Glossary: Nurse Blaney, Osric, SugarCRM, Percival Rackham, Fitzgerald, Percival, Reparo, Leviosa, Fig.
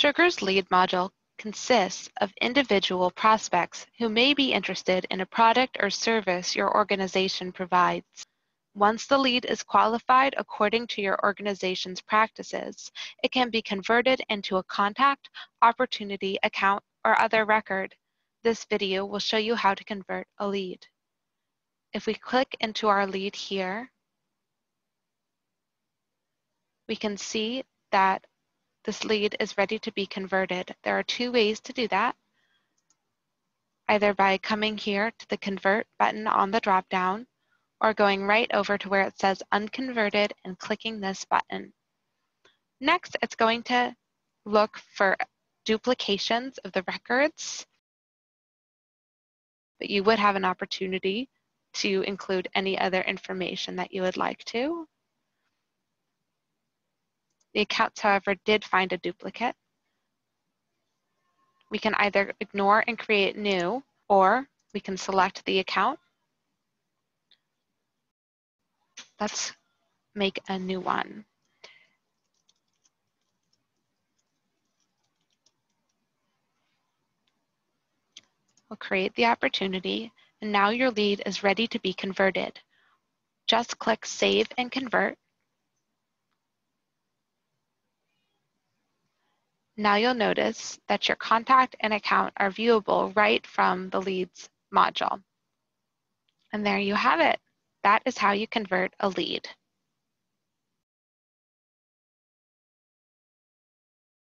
Sugar's lead module consists of individual prospects who may be interested in a product or service your organization provides. Once the lead is qualified according to your organization's practices, it can be converted into a contact, opportunity, account, or other record. This video will show you how to convert a lead. If we click into our lead here, we can see that this lead is ready to be converted. There are two ways to do that, either by coming here to the Convert button on the drop-down or going right over to where it says Unconverted and clicking this button. Next, it's going to look for duplications of the records, but you would have an opportunity to include any other information that you would like to. The accounts, however, did find a duplicate. We can either ignore and create new, or we can select the account. Let's make a new one. We'll create the opportunity, and now your lead is ready to be converted. Just click Save and Convert. Now you'll notice that your contact and account are viewable right from the leads module. And there you have it. That is how you convert a lead.